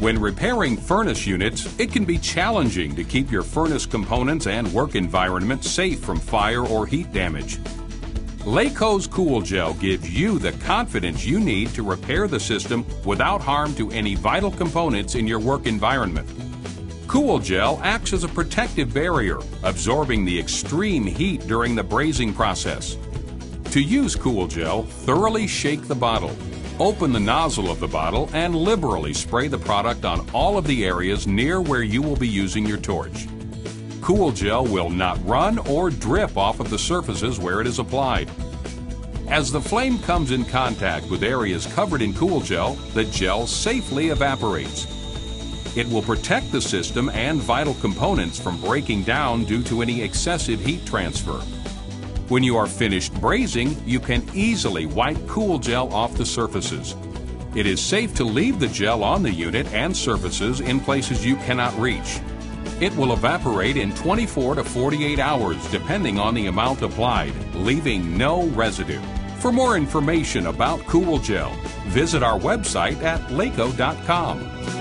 When repairing furnace units, it can be challenging to keep your furnace components and work environment safe from fire or heat damage. LA-CO's Cool Gel gives you the confidence you need to repair the system without harm to any vital components in your work environment. Cool Gel acts as a protective barrier, absorbing the extreme heat during the brazing process. To use Cool Gel, thoroughly shake the bottle. Open the nozzle of the bottle and liberally spray the product on all of the areas near where you will be using your torch. Cool Gel will not run or drip off of the surfaces where it is applied. As the flame comes in contact with areas covered in Cool Gel, the gel safely evaporates. It will protect the system and vital components from breaking down due to any excessive heat transfer. When you are finished brazing, you can easily wipe Cool Gel off the surfaces. It is safe to leave the gel on the unit and surfaces in places you cannot reach. It will evaporate in 24 to 48 hours depending on the amount applied, leaving no residue. For more information about Cool Gel, visit our website at LA-CO.com.